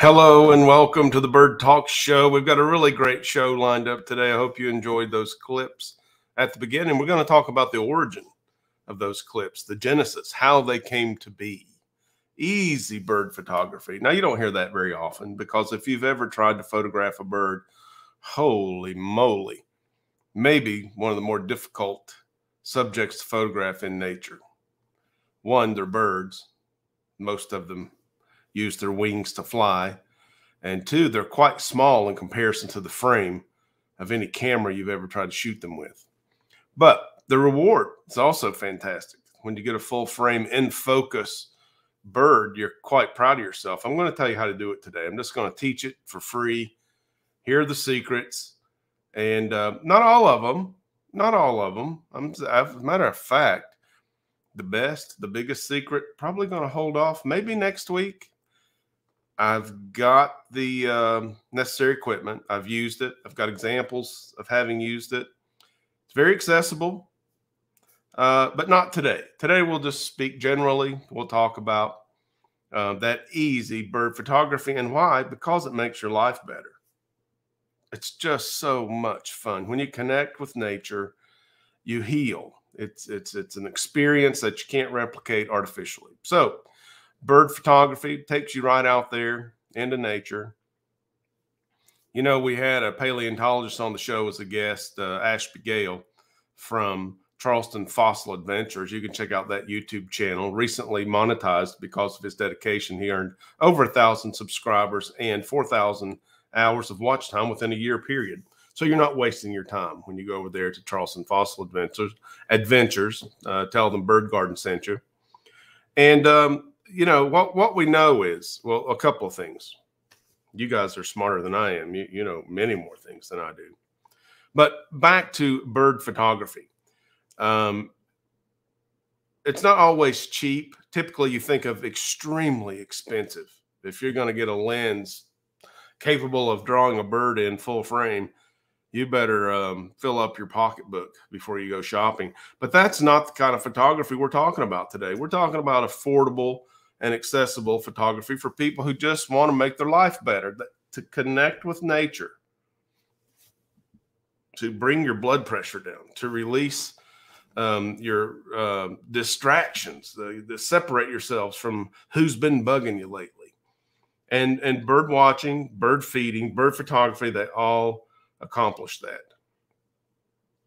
Hello and welcome to the Bird Talk show. We've got a really great show lined up today. I hope you enjoyed those clips at the beginning. We're going to talk about the origin of those clips, the genesis, how they came to be. Easy bird photography. Now, you don't hear that very often because if you've ever tried to photograph a bird, holy moly, maybe one of the more difficult subjects to photograph in nature. One, they're birds. Most of them use their wings to fly. And two, they're quite small in comparison to the frame of any camera you've ever tried to shoot them with. But the reward is also fantastic. When you get a full frame in focus bird, you're quite proud of yourself. I'm going to tell you how to do it today. I'm just going to teach it for free. Here are the secrets. And not all of them. Not all of them. As a matter of fact, the best, the biggest secret, probably going to hold off. Maybe next week. I've got the necessary equipment. I've used it. I've got examples of having used it. It's very accessible. But not today. Today we'll just speak generally. We'll talk about that easy bird photography and why. Because it makes your life better. It's just so much fun. When you connect with nature, you heal. It's an experience that you can't replicate artificially. So bird photography takes you right out there into nature. You know, we had a paleontologist on the show as a guest, Ashby Gale from Charleston Fossil Adventures. You can check out that YouTube channel, recently monetized because of his dedication. He earned over 1,000 subscribers and 4,000 hours of watch time within a year period. So you're not wasting your time when you go over there to Charleston Fossil Adventures. Tell them Bird Garden sent you. And, you know, what we know is, well, a couple of things. You guys are smarter than I am. You know many more things than I do. But back to bird photography. It's not always cheap. Typically, you think of extremely expensive. If you're going to get a lens capable of drawing a bird in full frame, you better fill up your pocketbook before you go shopping. But that's not the kind of photography we're talking about today. We're talking about affordable and accessible photography for people who just want to make their life better, to connect with nature, to bring your blood pressure down, to release your distractions, to separate yourselves from who's been bugging you lately. And bird watching, bird feeding, bird photography, they all accomplish that.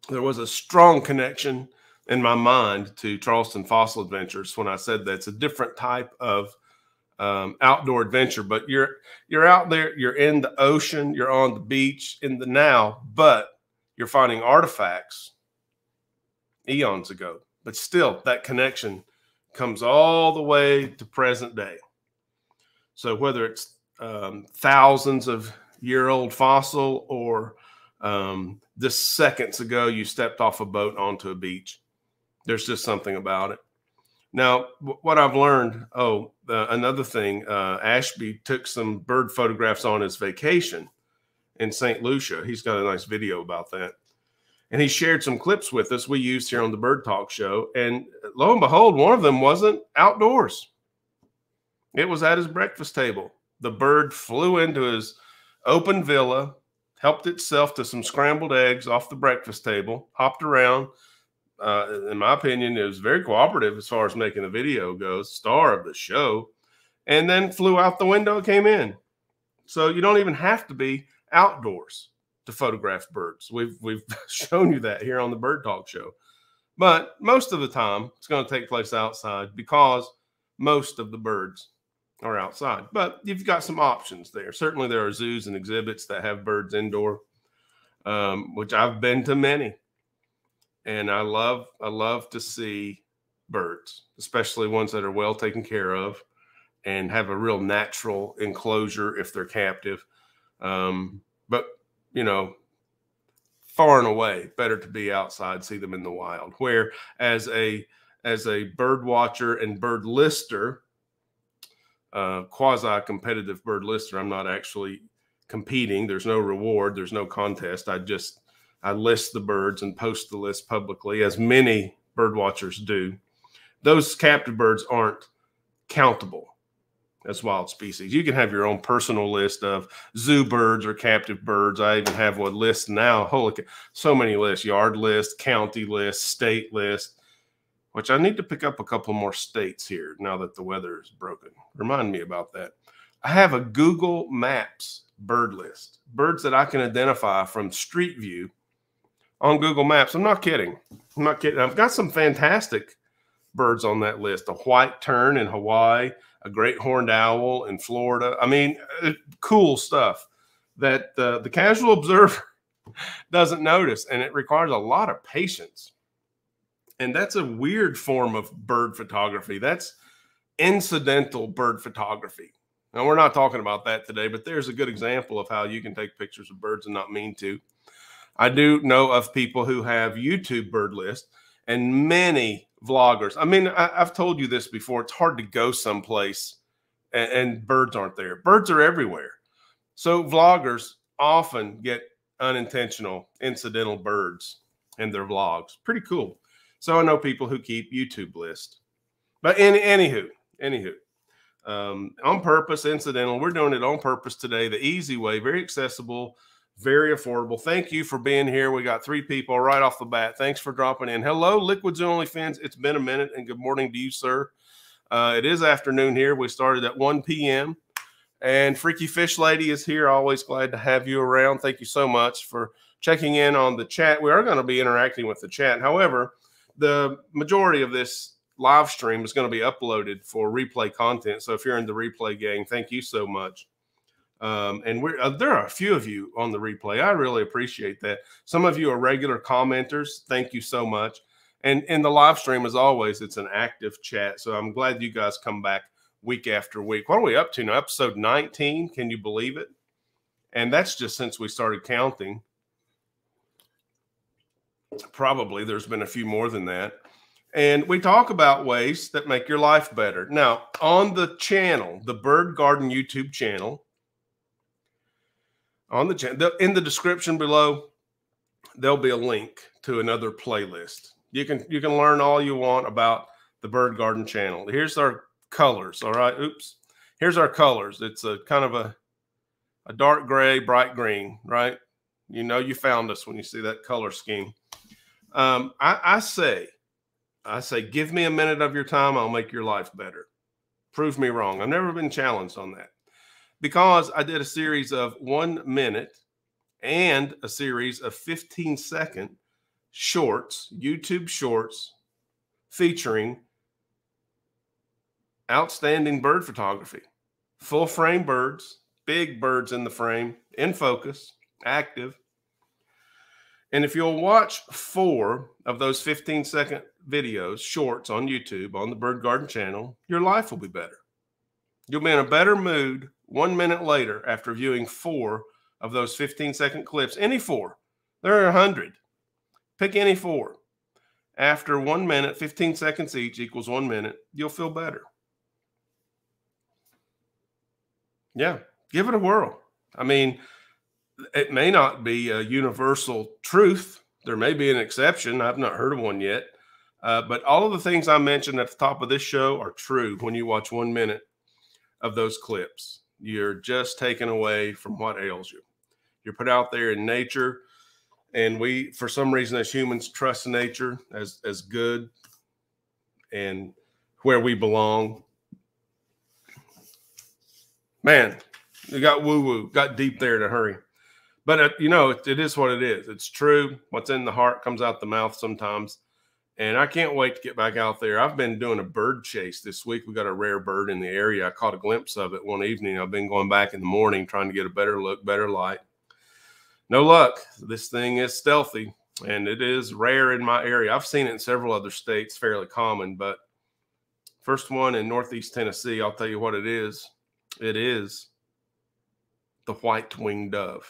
There was a strong connection in my mind to Charleston Fossil Adventures when I said that's a different type of outdoor adventure, but you're out there, you're in the ocean, you're on the beach in the now, but you're finding artifacts eons ago. But still, that connection comes all the way to present day. So whether it's thousands of year-old fossil or just seconds ago you stepped off a boat onto a beach, there's just something about it. Now, what I've learned, another thing, Ashby took some bird photographs on his vacation in St. Lucia. He's got a nice video about that. And he shared some clips with us we used here on the Bird Talk show. And lo and behold, one of them wasn't outdoors. It was at his breakfast table. The bird flew into his open villa, helped itself to some scrambled eggs off the breakfast table, hopped around. In my opinion, it was very cooperative as far as making the video goes, star of the show, and then flew out the window and came in. So you don't even have to be outdoors to photograph birds. We've shown you that here on the Bird Talk show. But most of the time, it's going to take place outside because most of the birds are outside. But you've got some options there. Certainly there are zoos and exhibits that have birds indoor, which I've been to many. And I love to see birds, especially ones that are well taken care of and have a real natural enclosure if they're captive. But you know, far and away, better to be outside, see them in the wild. Where as a bird watcher and bird lister, quasi-competitive bird lister, I'm not actually competing. There's no reward. There's no contest. I list the birds and post the list publicly, as many bird watchers do. Those captive birds aren't countable. as wild species. You can have your own personal list of zoo birds or captive birds. I even have a list now. Holy cow, so many lists, yard list, county list, state list, which I need to pick up a couple more states here now that the weather is broken. Remind me about that. I have a Google Maps bird list, birds that I can identify from Street View on Google Maps. I'm not kidding. I'm not kidding. I've got some fantastic birds on that list, a white tern in Hawaii, a great horned owl in Florida. I mean, cool stuff that the casual observer doesn't notice, and it requires a lot of patience. And that's a weird form of bird photography. That's incidental bird photography. Now, we're not talking about that today, but there's a good example of how you can take pictures of birds and not mean to. I do know of people who have YouTube bird lists and many vloggers. I mean, I've told you this before. It's hard to go someplace and birds aren't there. Birds are everywhere. So vloggers often get unintentional, incidental birds in their vlogs. Pretty cool. So I know people who keep YouTube lists. But anywho, on purpose, incidental. We're doing it on purpose today. The easy way, very accessible, very affordable. Thank you for being here. We got three people right off the bat. Thanks for dropping in. Hello, Liquids and Only Fins. It's been a minute, and good morning to you, sir. It is afternoon here. We started at 1 p.m. And Freaky Fish Lady is here. Always glad to have you around. Thank you so much for checking in on the chat. We are going to be interacting with the chat. However, the majority of this live stream is going to be uploaded for replay content. So if you're in the replay gang, thank you so much. And there are a few of you on the replay. I really appreciate that. Some of you are regular commenters. Thank you so much. And in the live stream, as always, it's an active chat. So I'm glad you guys come back week after week. What are we up to now? Episode 19. Can you believe it? And that's just since we started counting. Probably there's been a few more than that. And we talk about ways that make your life better. Now, on the channel, the Bird Garden YouTube channel, on the channel, in the description below, there'll be a link to another playlist. You can learn all you want about the Bird Garden channel. Here's our colors. All right. Oops. Here's our colors. It's a kind of a dark gray, bright green, right? You know, you found us when you see that color scheme. I say, give me a minute of your time. I'll make your life better. Prove me wrong. I've never been challenged on that. Because I did a series of 1 minute and a series of 15-second shorts, YouTube shorts, featuring outstanding bird photography, full frame birds, big birds in the frame, in focus, active. And if you'll watch 4 of those 15-second videos, shorts on YouTube, on the Bird Garden channel, your life will be better. You'll be in a better mood 1 minute later after viewing 4 of those 15-second clips. Any 4. There are 100. Pick any 4. After 1 minute, 15 seconds each equals 1 minute, you'll feel better. Yeah, give it a whirl. I mean, it may not be a universal truth. There may be an exception. I've not heard of one yet. But all of the things I mentioned at the top of this show are true when you watch 1 minute of those clips. You're just taken away from what ails you. You're put out there in nature, and we, for some reason, as humans, trust nature as good and where we belong. Man, we got woo-woo, got deep there in a hurry. But, you know, it is what it is. It's true. What's in the heart comes out the mouth sometimes. And I can't wait to get back out there. I've been doing a bird chase this week. We got a rare bird in the area. I caught a glimpse of it one evening. I've been going back in the morning trying to get a better look, better light. No luck. This thing is stealthy, and it is rare in my area. I've seen it in several other states, fairly common. But first one in northeast Tennessee, I'll tell you what it is. It is the white-winged dove.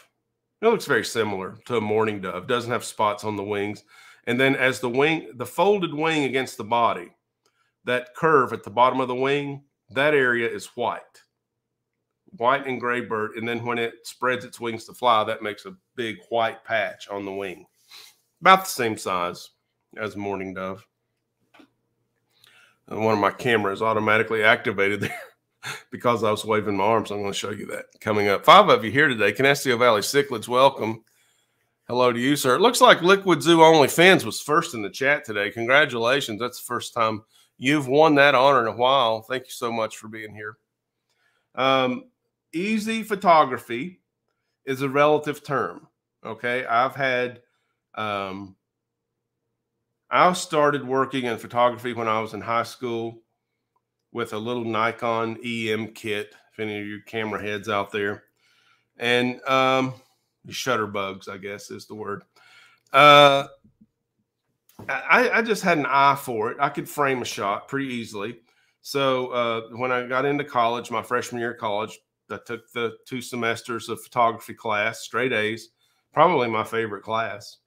It looks very similar to a mourning dove. Doesn't have spots on the wings. And then as the wing, the folded wing against the body, that curve at the bottom of the wing, that area is white. White and gray bird. And then when it spreads its wings to fly, that makes a big white patch on the wing. About the same size as mourning dove. And one of my cameras automatically activated there because I was waving my arms. I'm going to show you that coming up. 5 of you here today. Canasteo Valley Cichlids, welcome. Hello to you, sir. It looks like Liquid Zoo Only Fans was first in the chat today. Congratulations. That's the first time you've won that honor in a while. Thank you so much for being here. Easy photography is a relative term. Okay. I've had, I started working in photography when I was in high school with a little Nikon EM kit, if any of you camera heads out there. And shutter bugs, I guess is the word. I just had an eye for it. I could frame a shot pretty easily. So when I got into college, my freshman year of college, I took the 2 semesters of photography class, straight A's, probably my favorite class.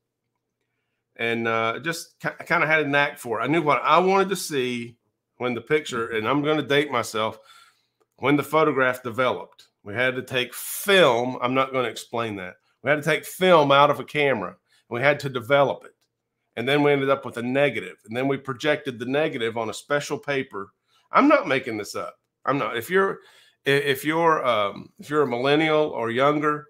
And just kind of had a knack for it. I knew what I wanted to see when the picture, and I'm going to date myself, when the photograph developed. We had to take film. I'm not going to explain that. We had to take film out of a camera. We had to develop it. And then we ended up with a negative. And then we projected the negative on a special paper. I'm not making this up. I'm not. If you're a millennial or younger,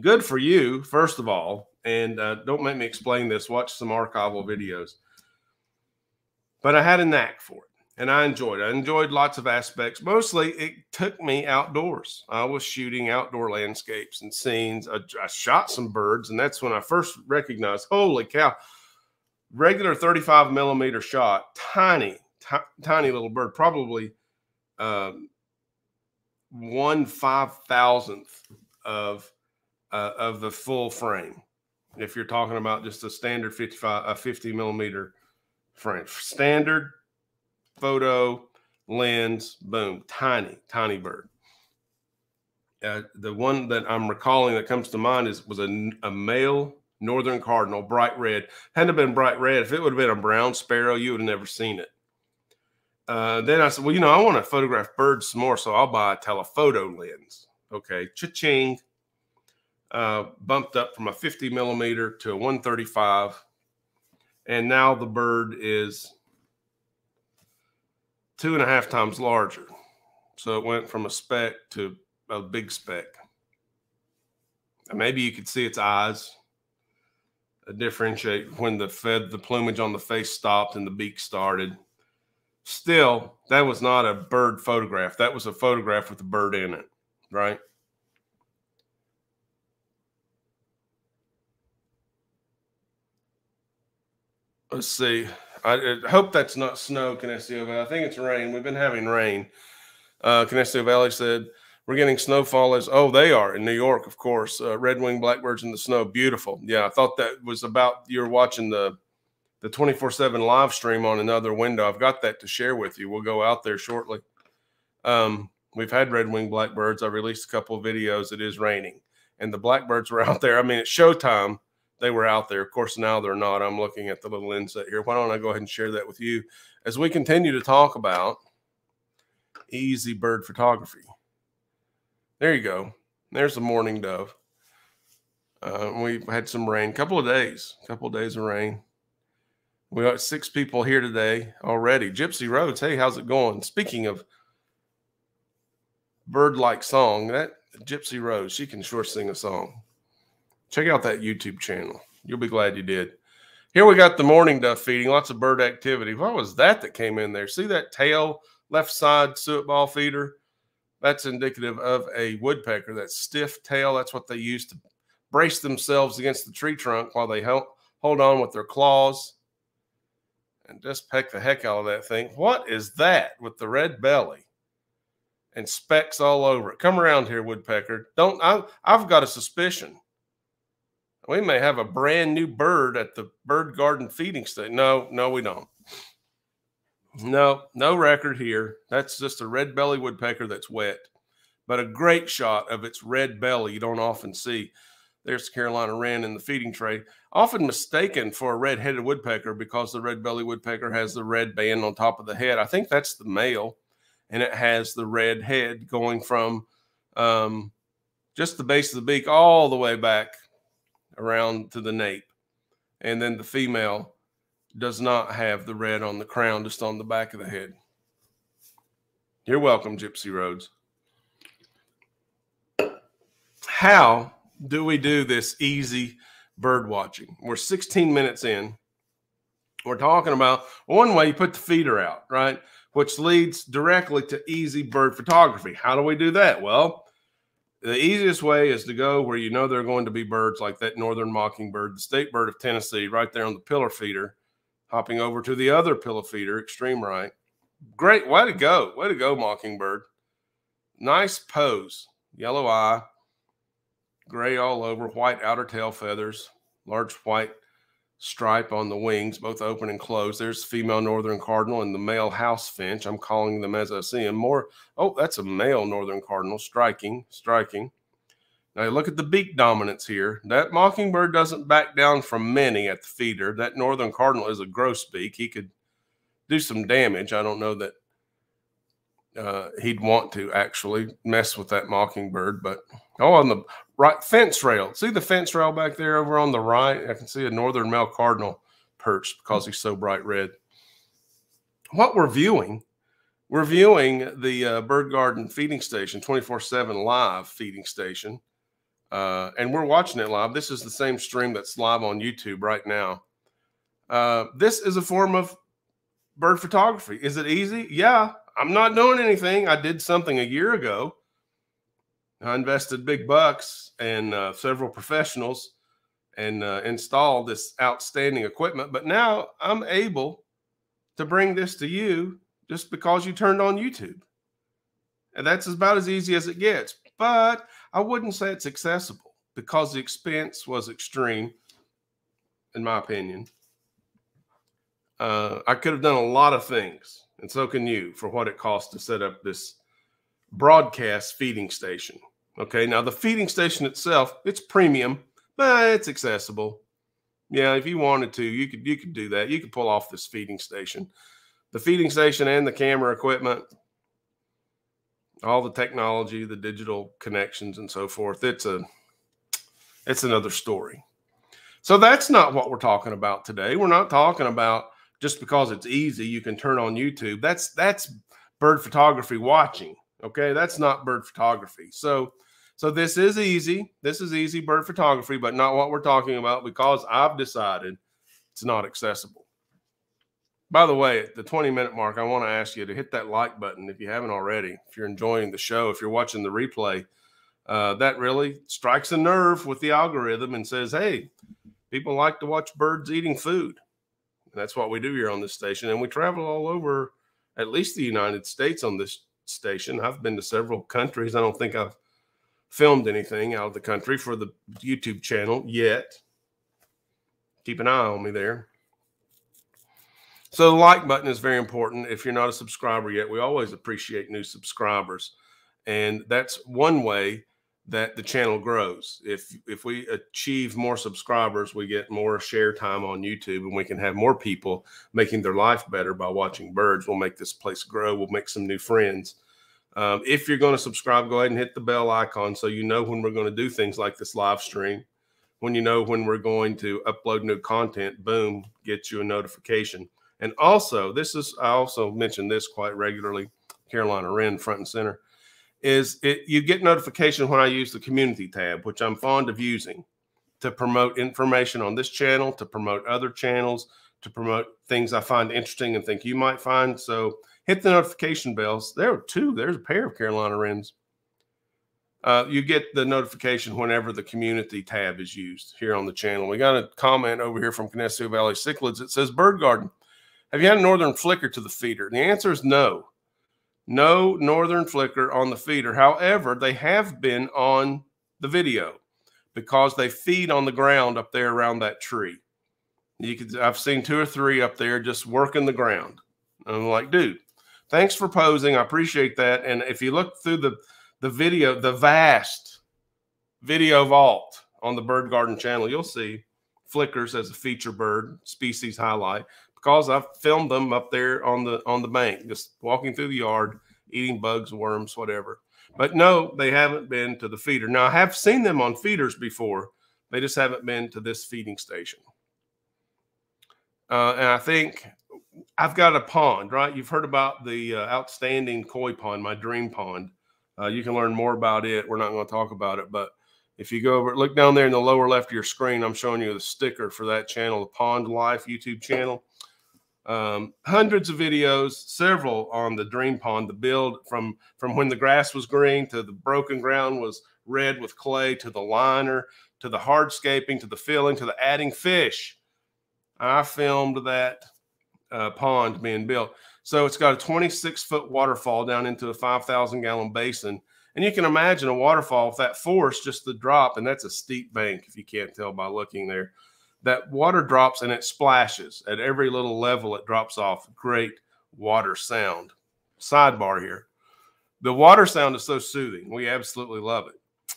good for you, first of all. And don't make me explain this. Watch some archival videos. But I had a knack for it. And I enjoyed it. I enjoyed lots of aspects. Mostly, it took me outdoors. I was shooting outdoor landscapes and scenes. I shot some birds, and that's when I first recognized, holy cow, regular 35 millimeter shot, tiny little bird, probably 1/5,000th of the full frame. If you're talking about just a standard 50 millimeter frame, standard photo lens, boom, tiny bird. The one that I'm recalling that comes to mind was a male northern cardinal, bright red. Hadn't have been bright red. If it would have been a brown sparrow, you would have never seen it. Then I said, well, you know, I want to photograph birds some more, so I'll buy a telephoto lens. Okay, cha-ching. Bumped up from a 50 millimeter to a 135, and now the bird is 2.5 times larger. So it went from a speck to a big speck. And maybe you could see its eyes differentiate when the plumage on the face stopped and the beak started. Still, that was not a bird photograph. That was a photograph with a bird in it, right? Let's see. I hope that's not snow, Canasteo Valley. I think it's rain. We've been having rain. Canasteo Valley said, we're getting snowfall. They are in New York, of course. Red-winged blackbirds in the snow. Beautiful. Yeah, I thought that was about you're watching the 24/7 live stream on another window. I've got that to share with you. We'll go out there shortly. We've had red-winged blackbirds. I released a couple of videos. It is raining. And the blackbirds were out there. I mean, it's showtime. They were out there. Of course, now they're not. I'm looking at the little inset here. Why don't I go ahead and share that with you as we continue to talk about easy bird photography. There you go. There's the morning dove. We've had some rain. A couple of days of rain. We got 6 people here today already. Gypsy Rhodes, hey, how's it going? Speaking of bird-like song, that Gypsy Rhodes, she can sure sing a song. Check out that YouTube channel. You'll be glad you did. Here we got the morning dove feeding, lots of bird activity. What was that came in there? See that tail, left side suet ball feeder? That's indicative of a woodpecker. That stiff tail, that's what they use to brace themselves against the tree trunk while they hold on with their claws and just peck the heck out of that thing. What is that with the red belly and specks all over it? Come around here, woodpecker. I've got a suspicion. We may have a brand new bird at the Bird Garden feeding station. No, we don't. No record here. That's just a red-bellied woodpecker that's wet. But a great shot of its red belly you don't often see. There's the Carolina wren in the feeding tray. Often mistaken for a red-headed woodpecker because the red-bellied woodpecker has the red band on top of the head. I think that's the male, and it has the red head going from just the base of the beak all the way back around to the nape, and then the female does not have the red on the crown, just on the back of the head. You're welcome, Gypsy Rhodes. How do we do this easy bird watching? We're 16 minutes in. We're talking about one way you put the feeder out, right? Which leads directly to easy bird photography. How do we do that? Well, the easiest way is to go where you know there are going to be birds, like that northern mockingbird, the state bird of Tennessee, right there on the pillar feeder, hopping over to the other pillar feeder, extreme right. Great. Way to go. Way to go, mockingbird. Nice pose. Yellow eye, gray all over, white outer tail feathers, large white stripe on the wings, both open and closed. There's the female northern cardinal and the male house finch. I'm calling them as I see them more. Oh, that's a male northern cardinal. Striking, striking. Now you look at the beak dominance here. That mockingbird doesn't back down from many at the feeder. That northern cardinal is a grosbeak. He could do some damage. I don't know that he'd want to actually mess with that mockingbird, but oh, on the right fence rail. See the fence rail back there over on the right? I can see a northern male cardinal perched because he's so bright red. What we're viewing the Bird Garden feeding station, 24/7 live feeding station, and we're watching it live. This is the same stream that's live on YouTube right now. This is a form of bird photography. Is it easy? Yeah. I'm not doing anything. I did something a year ago. I invested big bucks and several professionals and installed this outstanding equipment. But now I'm able to bring this to you just because you turned on YouTube. And that's about as easy as it gets. But I wouldn't say it's accessible because the expense was extreme, in my opinion. I could have done a lot of things. And so can you for what it costs to set up this broadcast feeding station. Okay, now the feeding station itself, it's premium, but it's accessible. Yeah, if you wanted to, you could do that. You could pull off this feeding station. The feeding station and the camera equipment, all the technology, the digital connections and so forth, it's another story. So that's not what we're talking about today. We're not talking about just because it's easy, you can turn on YouTube. That's bird photography watching, okay? That's not bird photography. So this is easy. This is easy bird photography, but not what we're talking about because I've decided it's not accessible. By the way, at the 20-minute mark, I want to ask you to hit that like button if you haven't already, if you're enjoying the show, if you're watching the replay. That really strikes a nerve with the algorithm and says, hey, people like to watch birds eating food. That's what we do here on this station. And we travel all over at least the United States on this station. I've been to several countries. I don't think I've filmed anything out of the country for the YouTube channel yet. Keep an eye on me there. So the like button is very important. If you're not a subscriber yet, we always appreciate new subscribers. And that's one way that the channel grows. If we achieve more subscribers, we get more share time on YouTube and we can have more people making their life better by watching birds. We'll make this place grow. We'll make some new friends. If you're going to subscribe, go ahead and hit the bell icon so you know when we're going to do things like this live stream, when you know when we're going to upload new content, boom, get you a notification. And also, this is, I also mention this quite regularly, Carolina Wren front and center, is it you get notification when I use the community tab, which I'm fond of using to promote information on this channel, to promote other channels, to promote things I find interesting and think you might find. So hit the notification bells. There are two. There's a pair of Carolina Wrens. You get the notification whenever the community tab is used here on the channel. We got a comment over here from Canesto Valley Cichlids. It says, Bird Garden, have you had a northern flicker to the feeder? And the answer is no. No northern flicker on the feeder. However, they have been on the video because they feed on the ground up there around that tree. I've seen two or three up there just working the ground. And I'm like, dude, thanks for posing. I appreciate that. And if you look through the video, the vast video vault on the Bird Garden channel, you'll see flickers as a feature bird species highlight. Because I filmed them up there on the bank, just walking through the yard, eating bugs, worms, whatever. But no, they haven't been to the feeder. Now, I have seen them on feeders before. They just haven't been to this feeding station. And I think I've got a pond, right? You've heard about the outstanding koi pond, my dream pond. You can learn more about it. We're not going to talk about it, but if you go over, look down there in the lower left of your screen, I'm showing you the sticker for that channel, the Pond Life YouTube channel. Hundreds of videos, several on the dream pond, the build from when the grass was green to the broken ground was red with clay, to the liner, to the hardscaping, to the filling, to the adding fish. I filmed that pond being built. So it's got a 26-foot waterfall down into a 5,000-gallon basin. And you can imagine a waterfall with that force, just the drop, and that's a steep bank if you can't tell by looking there. That water drops and it splashes. At every little level, it drops off. Great water sound. Sidebar here. The water sound is so soothing. We absolutely love it.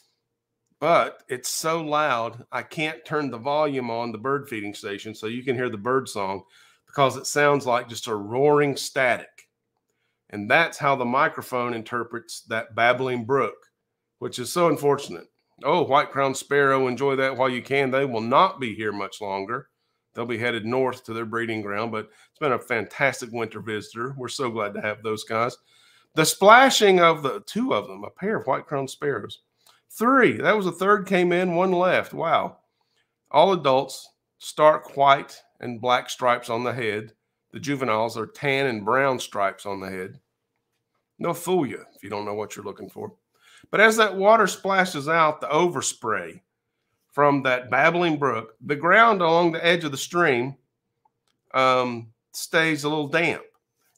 But it's so loud, I can't turn the volume on the bird feeding station so you can hear the bird song, because it sounds like just a roaring static. And that's how the microphone interprets that babbling brook, which is so unfortunate. Oh, white-crowned sparrow, enjoy that while you can. They will not be here much longer. They'll be headed north to their breeding ground, but it's been a fantastic winter visitor. We're so glad to have those guys. The splashing of the two of them, a pair of white-crowned sparrows. Three, that was the third came in, one left. Wow. All adults, stark white and black stripes on the head. The juveniles are tan and brown stripes on the head. They'll fool you if you don't know what you're looking for. But as that water splashes out, the overspray from that babbling brook, the ground along the edge of the stream stays a little damp.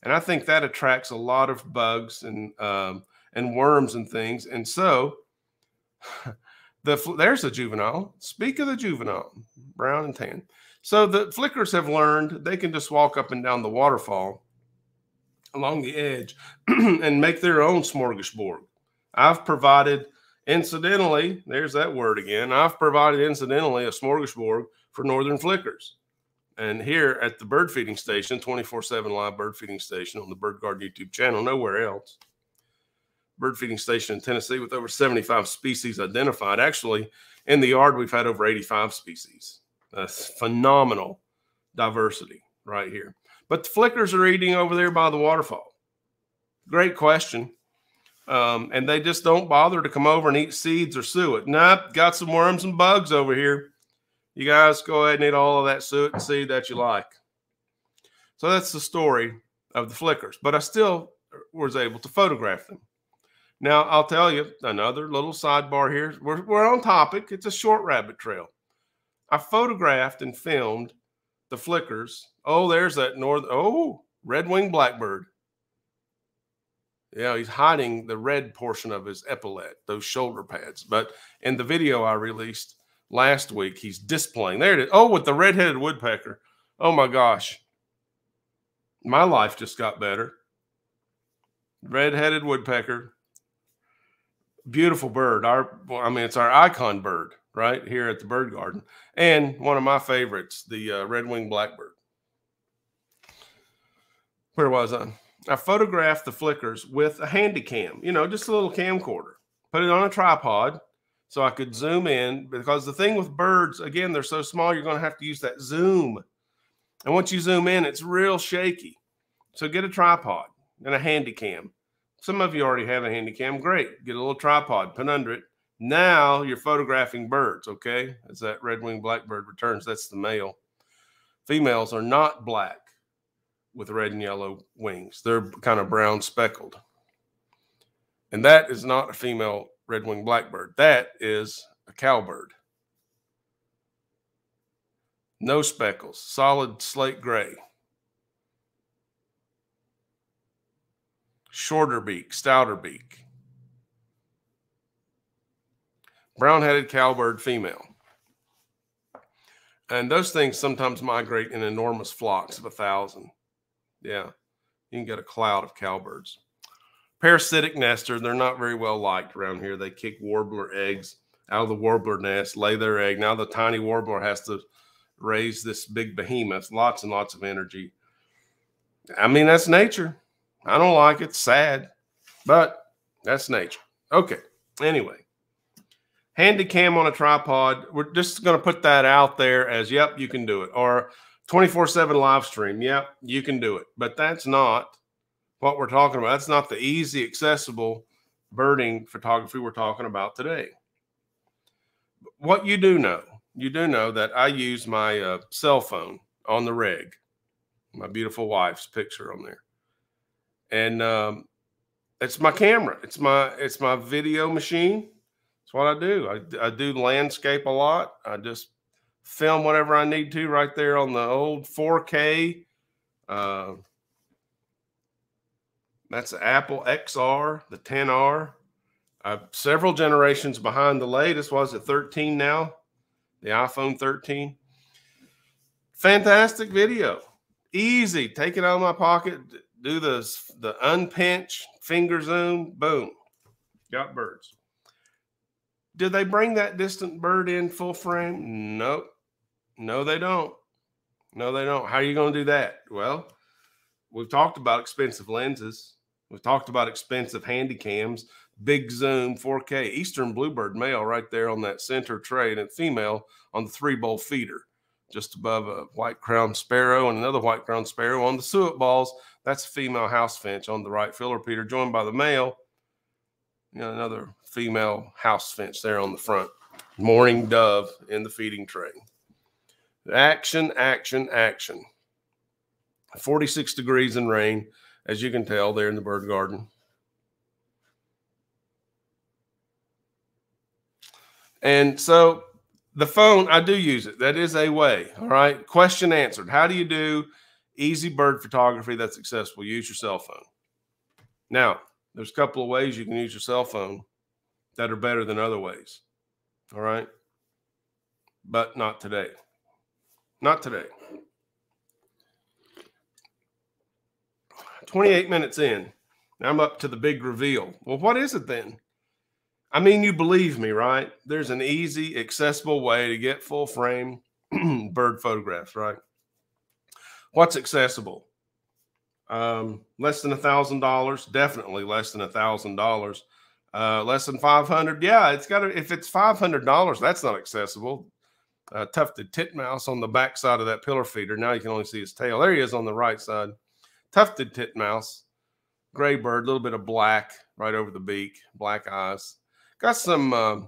And I think that attracts a lot of bugs and worms and things. And so there's a juvenile. Speak of the juvenile, brown and tan. So the flickers have learned they can just walk up and down the waterfall along the edge and make their own smorgasbord. I've provided, incidentally, there's that word again, I've provided, incidentally, a smorgasbord for northern flickers. And here at the bird feeding station, 24/7 live bird feeding station on the Bird Garden YouTube channel, nowhere else. Bird feeding station in Tennessee with over 75 species identified. Actually, in the yard, we've had over 85 species. That's phenomenal diversity right here. But the flickers are eating over there by the waterfall. Great question. And they just don't bother to come over and eat seeds or suet. Nope, got some worms and bugs over here. You guys go ahead and eat all of that suet and seed that you like. So that's the story of the flickers. But I still was able to photograph them. Now, I'll tell you another little sidebar here. We're on topic. It's a short rabbit trail. I photographed and filmed the flickers. Oh, there's that red-winged blackbird. Yeah, he's hiding the red portion of his epaulet, those shoulder pads. But in the video I released last week, he's displaying. There it is. Oh, with the red-headed woodpecker. Oh, my gosh. My life just got better. Red-headed woodpecker. Beautiful bird. It's our icon bird right here at the Bird Garden. And one of my favorites, the red-winged blackbird. Where was I? I photographed the flickers with a handy cam, just a little camcorder. Put it on a tripod so I could zoom in, because the thing with birds, again, they're so small, you're going to have to use that zoom. And once you zoom in, it's real shaky. So get a tripod and a handy cam. Some of you already have a handy cam. Great. Get a little tripod, put under it. Now you're photographing birds, okay? As that red-winged blackbird returns, that's the male. Females are not black with red and yellow wings. They're kind of brown speckled. And that is not a female red-winged blackbird. That is a cowbird. No speckles, solid slate gray. Shorter beak, stouter beak. Brown-headed cowbird female. And those things sometimes migrate in enormous flocks of 1,000. Yeah, you can get a cloud of cowbirds. Parasitic nester, they're not very well liked around here. They kick warbler eggs out of the warbler nest, lay their egg. Now the tiny warbler has to raise this big behemoth, lots and lots of energy. I mean, that's nature. I don't like it. Sad, but that's nature. Okay. Anyway, handy cam on a tripod. We're just going to put that out there as, yep, you can do it. Or 24/7 live stream. Yep, you can do it. But that's not what we're talking about. That's not the easy, accessible birding photography we're talking about today. What you do know that I use my cell phone on the rig, my beautiful wife's picture on there. And it's my camera. It's my video machine. That's what I do. I do landscape a lot. I just film whatever I need to right there on the old 4K. That's the Apple XR, the 10R. I'm several generations behind the latest. Was it 13 now? The iPhone 13. Fantastic video. Easy. Take it out of my pocket. Do the unpinch, finger zoom, boom. Got birds. Did they bring that distant bird in full frame? Nope. No, they don't. No, they don't. How are you going to do that? Well, we've talked about expensive lenses. We've talked about expensive handy cams, big zoom, 4K, Eastern bluebird male right there on that center tray, and female on the 3-bowl feeder, just above a white-crowned sparrow and another white-crowned sparrow on the suet balls. That's a female house finch on the right filler feeder, joined by the male. You know, another female house finch there on the front. Mourning dove in the feeding tray. Action, action, action. 46 degrees and rain, as you can tell there in the bird garden. And so the phone, I do use it. That is a way. All right. Question answered. How do you do easy bird photography that's accessible? Use your cell phone. Now, there's a couple of ways you can use your cell phone that are better than other ways. All right. But not today. Not today. 28 minutes in. Now I'm up to the big reveal. Well, what is it then? I mean, you believe me, right? There's an easy, accessible way to get full frame bird photographs, right? What's accessible? Less than $1,000, definitely less than $1,000. Less than $500. Yeah, it's got to, if it's $500, that's not accessible. Tufted titmouse on the back side of that pillar feeder. Now you can only see his tail. There he is on the right side. Tufted titmouse, gray bird, a little bit of black right over the beak, black eyes. Got some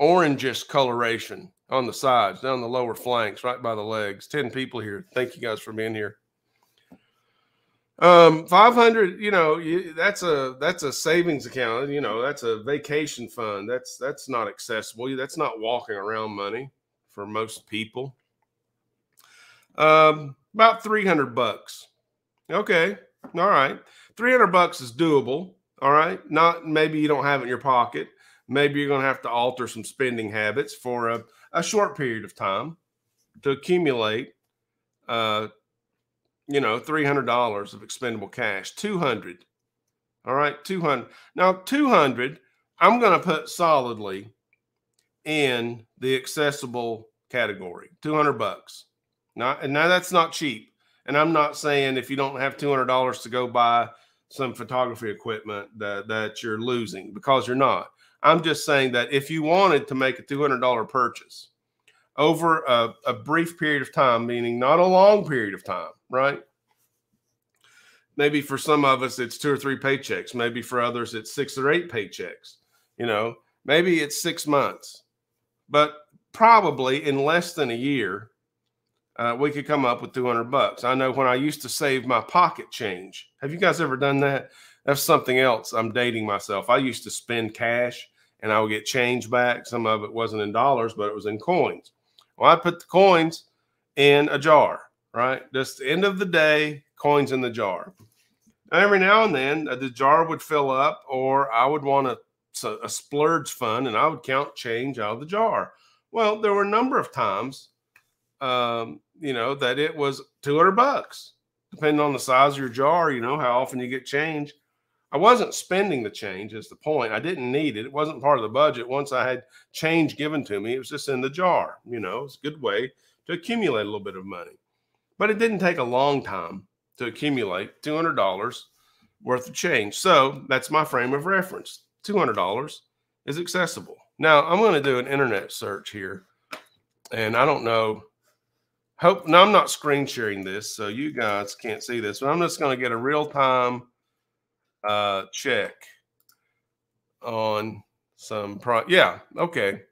orangish coloration on the sides, down the lower flanks, right by the legs. 10 people here. Thank you guys for being here. 500, you know, that's a savings account, you know, that's a vacation fund. That's not accessible. That's not walking around money for most people. About 300 bucks. Okay. All right. 300 bucks is doable. All right. Not, maybe you don't have it in your pocket. Maybe you're going to have to alter some spending habits for a short period of time to accumulate, you know, $300 of expendable cash, 200. All right. 200. Now 200, I'm going to put solidly in the accessible category, 200 bucks. Now that's not cheap. And I'm not saying if you don't have $200 to go buy some photography equipment that you're losing, because you're not. I'm just saying that if you wanted to make a $200 purchase over a brief period of time, meaning not a long period of time, right? Maybe for some of us, it's 2 or 3 paychecks. Maybe for others, it's 6 or 8 paychecks. You know, maybe it's 6 months, but probably in less than a year, we could come up with 200 bucks. I know when I used to save my pocket change. Have you guys ever done that? That's something else. I'm dating myself. I used to spend cash and I would get change back. Some of it wasn't in dollars, but it was in coins. Well, I put the coins in a jar, right? Just the end of the day, coins in the jar. And every now and then, the jar would fill up, or I would want a splurge fund and I would count change out of the jar. Well, there were a number of times you know, that it was 200 bucks, depending on the size of your jar, you know, how often you get change. I wasn't spending the change is the point. I didn't need it. It wasn't part of the budget. Once I had change given to me, it was just in the jar. You know, it's a good way to accumulate a little bit of money, but it didn't take a long time to accumulate $200 worth of change. So that's my frame of reference. $200 is accessible. Now I'm going to do an internet search here, and I don't know. hope. Now, I'm not screen sharing this, so you guys can't see this, but I'm just going to get a real-time check on some pro. Yeah, okay.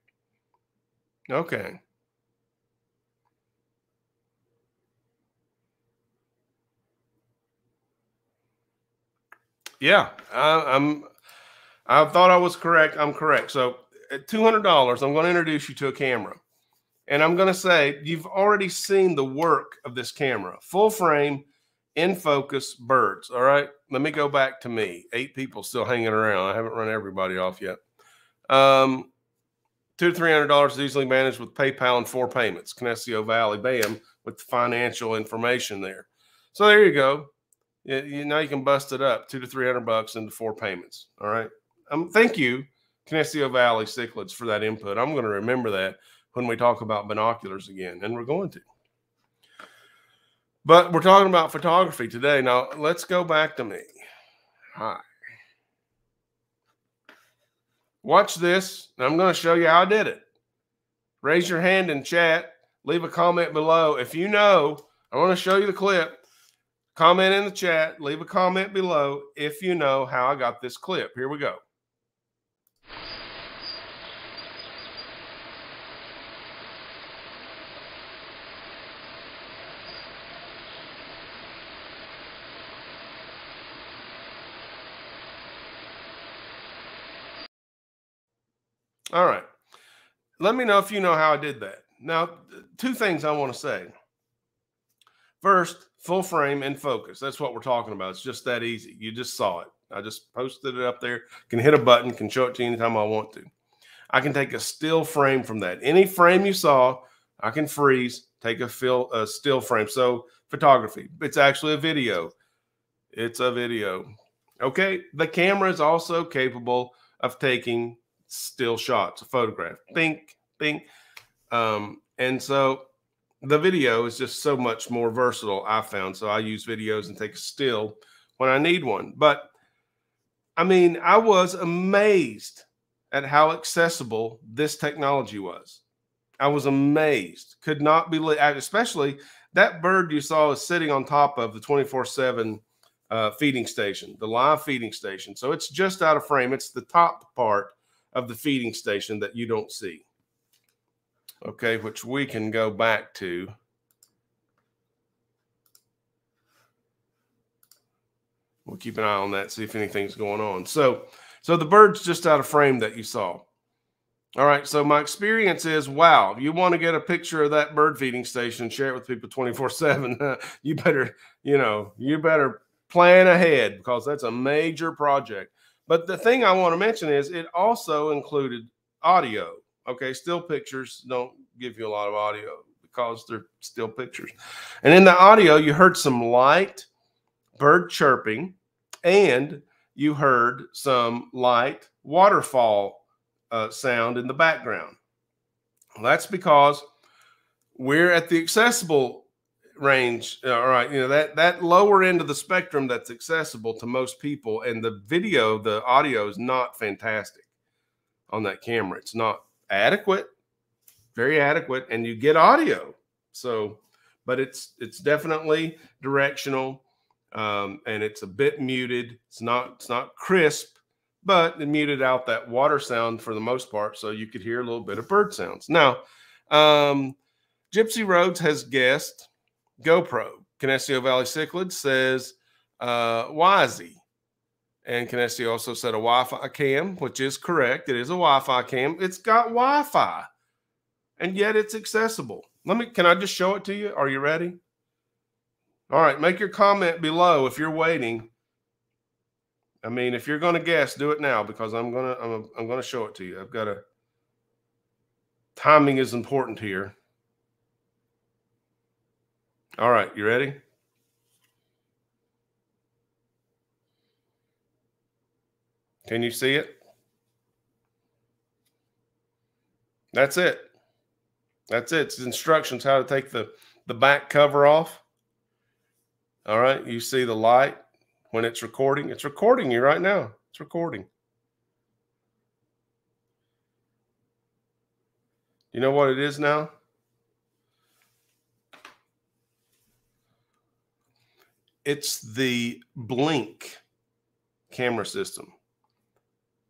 Okay. Yeah, I thought I was correct. I'm correct. So at $200, I'm going to introduce you to a camera. And I'm going to say you've already seen the work of this camera. Full frame, in focus, birds. All right. Let me go back to me. 8 people still hanging around. I haven't run everybody off yet. $200 to $300 is easily managed with PayPal and 4 payments. Geneseo Valley, bam, with the financial information there. So there you go. You now you can bust it up $200 to $300 into 4 payments. All right. Thank you, Geneseo Valley Cichlids, for that input. I'm going to remember that when we talk about binoculars again, and we're going to. But we're talking about photography today. Now, let's go back to me. Hi. Watch this, and I'm going to show you how I did it. Raise your hand in chat. Leave a comment below. If you know, I want to show you the clip. Comment in the chat. Leave a comment below if you know how I got this clip. Here we go. All right. Let me know if you know how I did that. Now, 2 things I want to say. First, full frame and focus. That's what we're talking about. It's just that easy. You just saw it. I just posted it up there. Can hit a button. Can show it to you anytime I want to. I can take a still frame from that. Any frame you saw, I can freeze, take a still frame. So photography. It's actually a video. It's a video. Okay. The camera is also capable of taking still shots, a photograph. And so the video is just so much more versatile, I found. So I use videos and take a still when I need one. But I mean, I was amazed at how accessible this technology was. I was amazed. Could not believe, especially that bird you saw is sitting on top of the 24/7 feeding station, the live feeding station. So it's just out of frame. It's the top part of the feeding station that you don't see. Okay, which we can go back to. We'll keep an eye on that, see if anything's going on. So the bird's just out of frame that you saw. All right, so my experience is, wow, you want to get a picture of that bird feeding station, share it with people 24/7, you better plan ahead, because that's a major project. But the thing I want to mention is it also included audio. Okay, still pictures don't give you a lot of audio because they're still pictures. And in the audio, you heard some light bird chirping, and you heard some light waterfall sound in the background. Well, that's because we're at the accessible range. All right, you know, that lower end of the spectrum that's accessible to most people. And the video, the audio is not fantastic on that camera. It's not adequate, very adequate, and you get audio. So, but it's definitely directional, and it's a bit muted. It's not crisp, but it muted out that water sound for the most part, so you could hear a little bit of bird sounds. Now, Gypsy Rhodes has guessed GoPro. Geneseo Valley Cichlid says Wisey. And Kinesio also said a Wi-Fi cam, which is correct. It is a Wi-Fi cam. It's got Wi-Fi, and yet it's accessible. Can I just show it to you? Are you ready? All right, make your comment below if you're waiting. I mean, if you're going to guess, do it now, because I'm gonna show it to you. Timing is important here. All right, you ready? Can you see it? That's it. That's it. It's instructions how to take the back cover off. All right. You see the light when it's recording. It's recording you right now. It's recording. You know what it is now? It's the Blink camera system.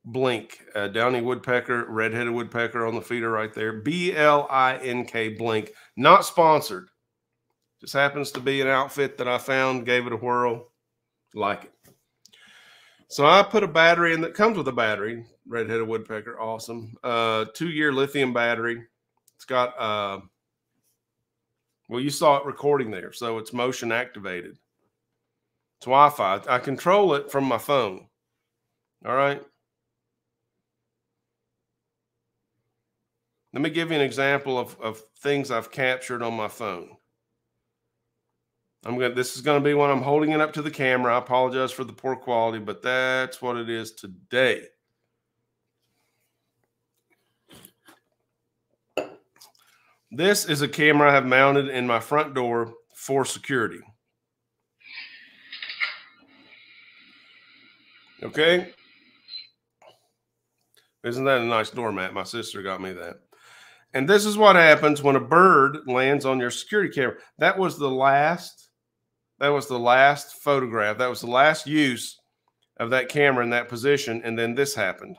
Blink, downy woodpecker, red-headed woodpecker on the feeder right there. B-L-I-N-K, Blink. Not sponsored. Just happens to be an outfit that I found, gave it a whirl, like it. So I put a battery in that comes with a battery. Red-headed woodpecker, awesome. 2-year lithium battery. It's got, well, you saw it recording there, so it's motion activated. It's Wi-Fi. I control it from my phone. All right. Let me give you an example of things I've captured on my phone. This is going to be when I'm holding it up to the camera. I apologize for the poor quality, but that's what it is today. This is a camera I have mounted in my front door for security. Okay. Isn't that a nice doormat? My sister got me that. And this is what happens when a bird lands on your security camera. That was the last photograph. That was the last use of that camera in that position. And then this happened.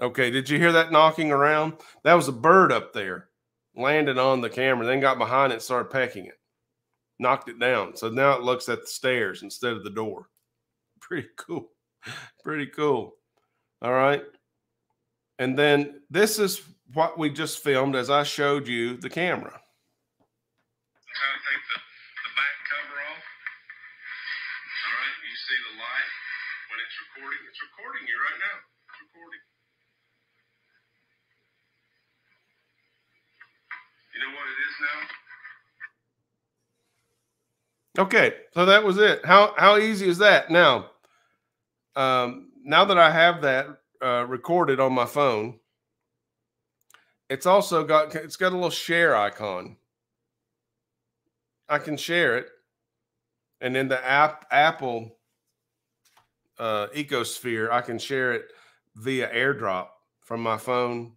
Okay, did you hear that knocking around? That was a bird up there. Landed on the camera, then got behind it and started pecking it. Knocked it down. So now it looks at the stairs instead of the door. Pretty cool. Pretty cool. All right. And then this is what we just filmed as I showed you the camera. Kind of take the back cover off. All right. You see the light when it's recording. It's recording you right now. It's recording. You know what it is now? Okay, so that was it. How easy is that? Now, now that I have that recorded on my phone, it's also got a little share icon. I can share it, and in the Apple ecosphere, I can share it via AirDrop from my phone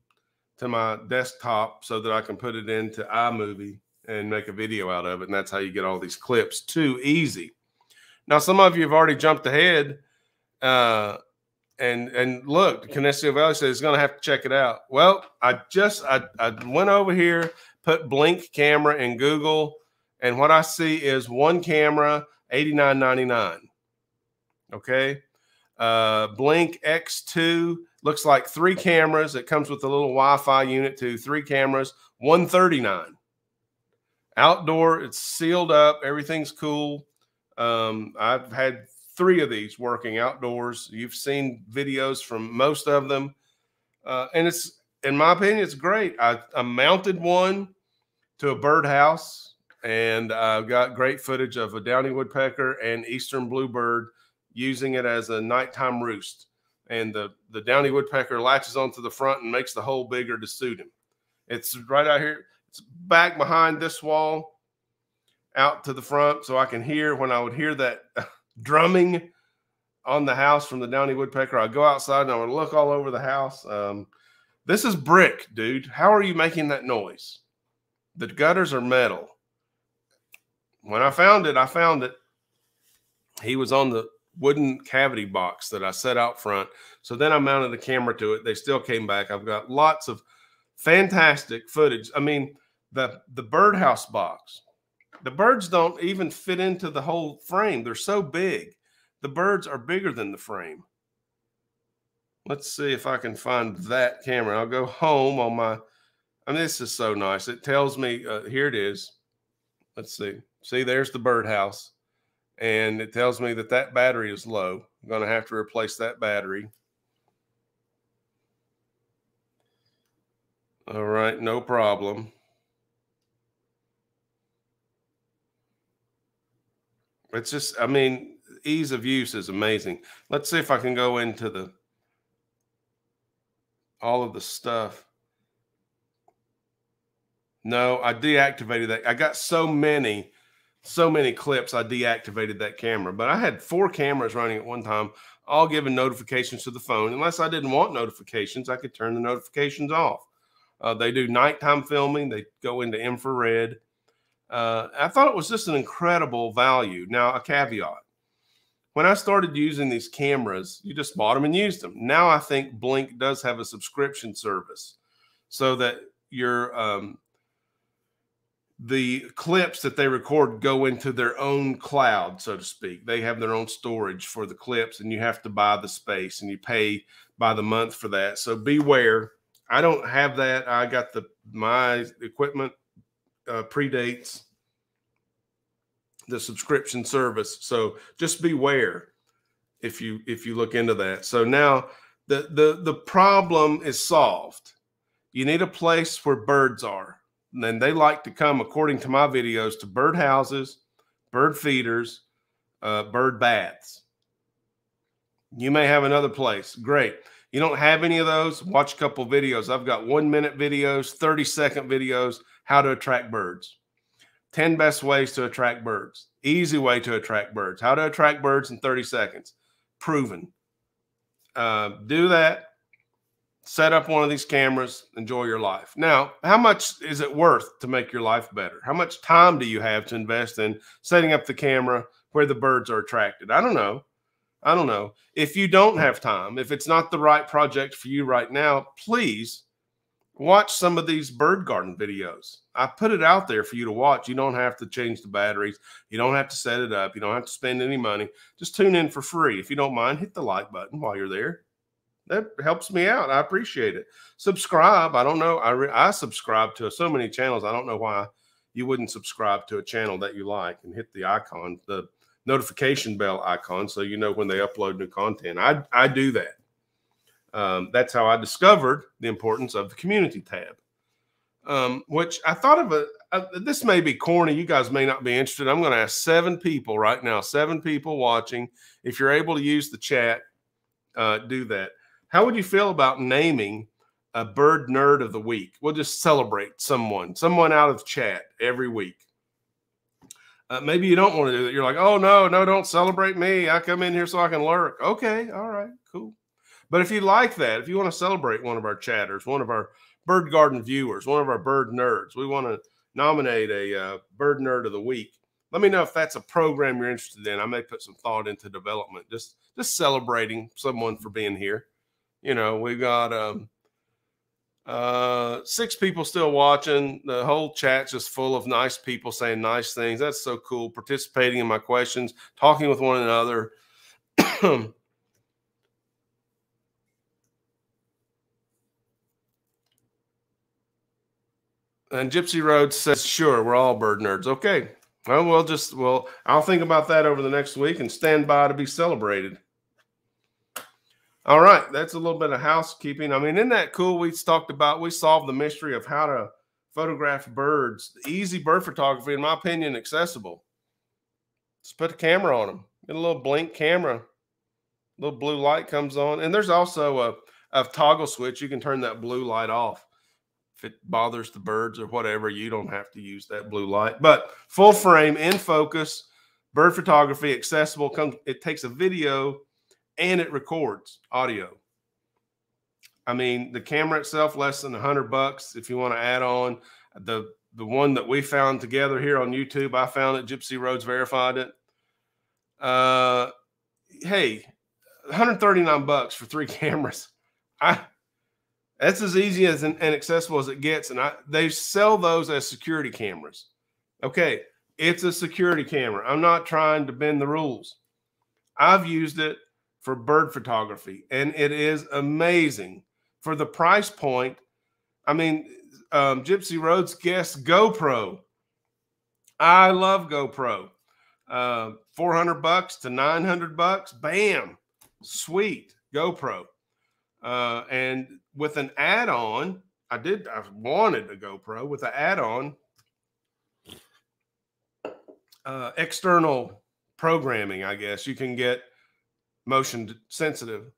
to my desktop, so that I can put it into iMovie and make a video out of it. And that's how you get all these clips. Too easy. Now, some of you have already jumped ahead. And look, Conestoga Valley says it's going to have to check it out. Well, I went over here, put Blink camera in Google. And what I see is one camera, $89.99. Okay. Blink X2 looks like 3 cameras. It comes with a little Wi-Fi unit too. 3 cameras, $139. Outdoor, it's sealed up. Everything's cool. I've had 3 of these working outdoors. You've seen videos from most of them. And it's, in my opinion, it's great. I mounted one to a birdhouse, and I've got great footage of a downy woodpecker and eastern bluebird using it as a nighttime roost. And the downy woodpecker latches onto the front and makes the hole bigger to suit him. It's right out here. It's back behind this wall, out to the front, so I can hear. When I would hear that drumming on the house from the downy woodpecker, I'd go outside and I would look all over the house. This is brick, dude. How are you making that noise? The gutters are metal. When I found it. He was on the wooden cavity box that I set out front. So then I mounted the camera to it. They still came back. I've got lots of fantastic footage. I mean, the birdhouse box, the birds don't even fit into the whole frame. They're so big. The birds are bigger than the frame. Let's see if I can find that camera. I'll go home on my, I mean, this is so nice. It tells me, here it is. Let's see. See, there's the birdhouse. And it tells me that that battery is low. I'm going to have to replace that battery. All right, no problem. It's just, I mean, ease of use is amazing. Let's see if I can go into the all of the stuff. No, I deactivated that. I got so many clips. I deactivated that camera, but I had 4 cameras running at one time, all giving notifications to the phone. Unless I didn't want notifications, I could turn the notifications off. They do nighttime filming. They go into infrared. I thought it was just an incredible value. Now, a caveat. When I started using these cameras, you just bought them and used them. Now I think Blink does have a subscription service so that your the clips that they record go into their own cloud, so to speak. They have their own storage for the clips, and you have to buy the space, and you pay by the month for that. So beware. I don't have that. I got my equipment predates the subscription service, so just beware if you look into that. So now the problem is solved. You need a place where birds are, and then they like to come, according to my videos, to bird houses, bird feeders, bird baths. You may have another place. Great. You don't have any of those? Watch a couple videos. I've got 1-minute videos, 30-second videos, how to attract birds. 10 best ways to attract birds. Easy way to attract birds. How to attract birds in 30 seconds. Proven. Do that. Set up one of these cameras. Enjoy your life. Now, how much is it worth to make your life better? How much time do you have to invest in setting up the camera where the birds are attracted? I don't know. I don't know. If you don't have time, if it's not the right project for you right now, please watch some of these bird garden videos. I put it out there for you to watch. You don't have to change the batteries. You don't have to set it up. You don't have to spend any money. Just tune in for free. If you don't mind, hit the like button while you're there. That helps me out. I appreciate it. Subscribe. I don't know. I subscribe to so many channels. I don't know why you wouldn't subscribe to a channel that you like and hit the icon, the notification bell icon, so you know when they upload new content. I do that. That's how I discovered the importance of the community tab, which I thought of this may be corny. You guys may not be interested. I'm going to ask 7 people right now, 7 people watching. If you're able to use the chat, do that. How would you feel about naming a bird nerd of the week? We'll just celebrate someone out of chat every week. Maybe you don't want to do that. You're like, oh, no, don't celebrate me. I come in here so I can lurk. Okay, all right, cool. But if you like that, if you want to celebrate one of our chatters, one of our bird garden viewers, one of our bird nerds, we want to nominate a bird nerd of the week. Let me know if that's a program you're interested in. I may put some thought into development, just celebrating someone for being here. You know, we've got 6 people still watching. The whole chat's just full of nice people saying nice things. That's so cool. Participating in my questions, talking with one another. And Gypsy Road says, sure, we're all bird nerds. Okay. Well, I'll think about that over the next week and stand by to be celebrated. All right. That's a little bit of housekeeping. I mean, isn't that cool? We solved the mystery of how to photograph birds. Easy bird photography, in my opinion, accessible. Just put a camera on them. Get a little Blink camera. A little blue light comes on. And there's also a toggle switch. You can turn that blue light off. If it bothers the birds or whatever, you don't have to use that blue light. But full frame, in focus, bird photography, accessible. It takes a video. And it records audio. I mean, the camera itself, less than $100 if you want to add on. The one that we found together here on YouTube, I found it. Gypsy Roads verified it. Hey, $139 for 3 cameras. That's as easy as and accessible as it gets. And they sell those as security cameras. Okay, it's a security camera. I'm not trying to bend the rules. I've used it for bird photography, and it is amazing for the price point. I mean, Gypsy Roads guessed GoPro. I love GoPro. $400 to $900, bam, sweet GoPro. And with an add-on, I wanted a GoPro with an add-on, external programming. I guess you can get motion sensitive.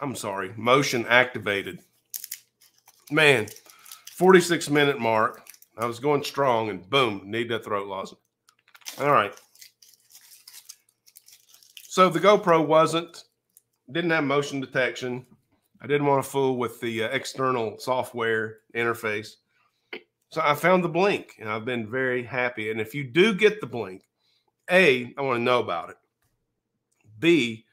I'm sorry, motion activated. Man, 46-minute mark. I was going strong and boom, need that throat lozenge. All right. So the GoPro didn't have motion detection. I didn't want to fool with the external software interface. So I found the Blink, and I've been very happy. And if you do get the Blink, A, I want to know about it. B,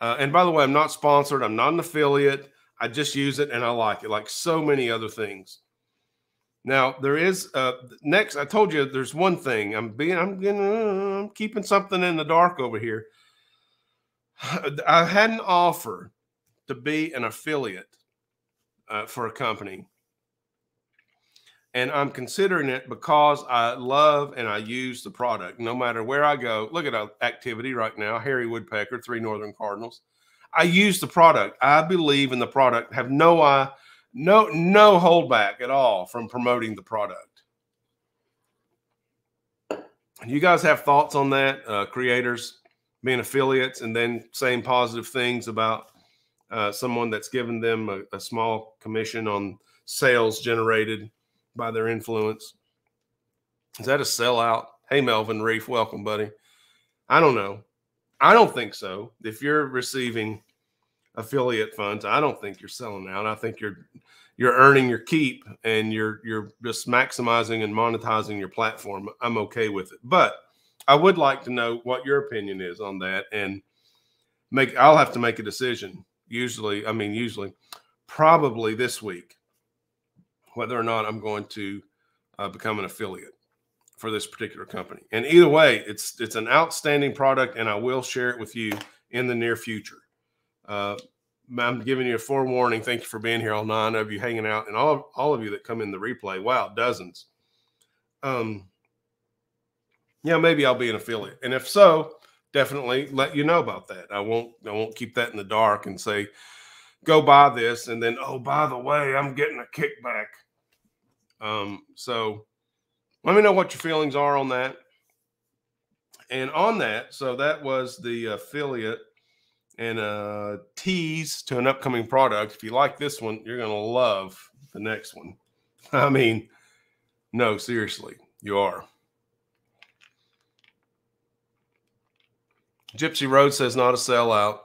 and by the way, I'm not sponsored. I'm not an affiliate. I just use it, and I like it, like so many other things. Now, there is next. I told you there's one thing. I'm keeping something in the dark over here. I had an offer to be an affiliate for a company. And I'm considering it because I love and I use the product. No matter where I go, look at our activity right now, hairy woodpecker, 3 northern cardinals. I use the product. I believe in the product. Have no holdback at all from promoting the product. And you guys have thoughts on that, creators being affiliates and then saying positive things about someone that's given them a small commission on sales generated by their influence. Is that a sellout? Hey, Melvin Reef, welcome, buddy. I don't know. I don't think so. If you're receiving affiliate funds, I don't think you're selling out. I think you're earning your keep, and you're just maximizing and monetizing your platform. I'm okay with it, but I would like to know what your opinion is on that, and I'll have to make a decision. Usually, probably this week, whether or not I'm going to become an affiliate for this particular company. And either way, it's an outstanding product, and I will share it with you in the near future. I'm giving you a forewarning. Thank you for being here, all 9 of you hanging out, and all of you that come in the replay. Wow, dozens. Yeah, maybe I'll be an affiliate, and if so, definitely let you know about that. I won't keep that in the dark and say, go buy this, and then, oh, by the way, I'm getting a kickback. So let me know what your feelings are on that. And on that, so that was the affiliate and a tease to an upcoming product. If you like this one, you're going to love the next one. I mean, no, seriously, you are. Gypsy Road says not a sellout.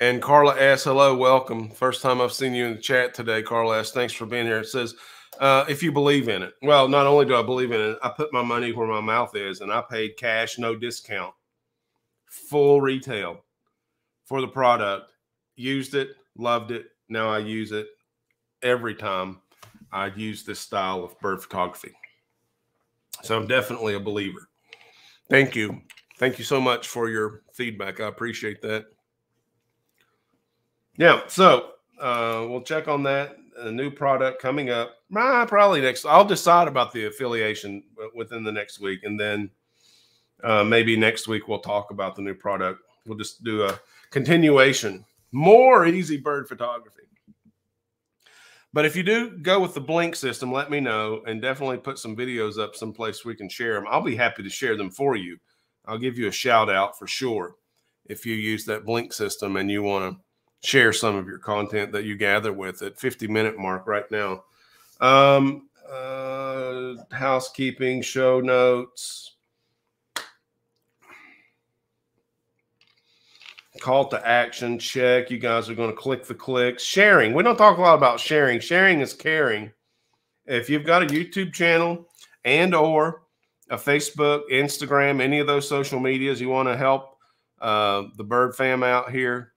And Carla S., hello, welcome. First time I've seen you in the chat today, Carla S. Thanks for being here. It says, if you believe in it. Well, not only do I believe in it, I put my money where my mouth is, and I paid cash, no discount, full retail for the product. Used it, loved it. Now I use it every time I use this style of bird photography. So I'm definitely a believer. Thank you. Thank you so much for your feedback. I appreciate that. Yeah, so we'll check on that. A new product coming up. Probably next. I'll decide about the affiliation within the next week, and then maybe next week we'll talk about the new product. We'll just do a continuation. More easy bird photography. But if you do go with the Blink system, let me know, and definitely put some videos up someplace we can share them. I'll be happy to share them for you. I'll give you a shout out for sure if you use that Blink system and you want to share some of your content that you gather with at 50-minute mark right now. Housekeeping, show notes, call to action, check. You guys are going to click the clicks. Sharing. We don't talk a lot about sharing. Sharing is caring. If you've got a YouTube channel and or a Facebook, Instagram, any of those social medias, you want to help the bird fam out here,